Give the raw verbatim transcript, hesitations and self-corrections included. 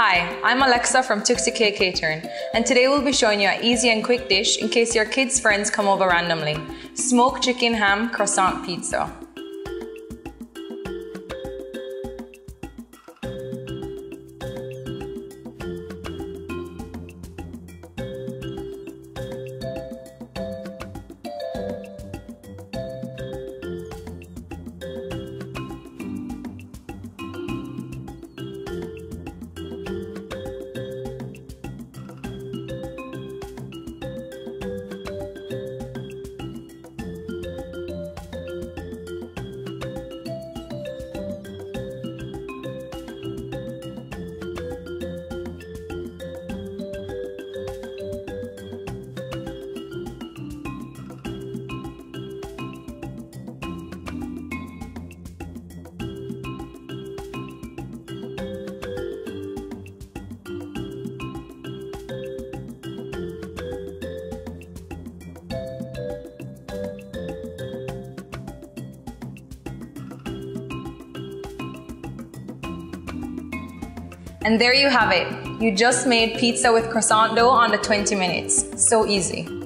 Hi, I'm Alexa from Tooksie Kay Catering, and today we'll be showing you an easy and quick dish in case your kids' friends come over randomly. Smoked chicken ham croissant pizza. And there you have it. You just made pizza with croissant dough under twenty minutes. So easy.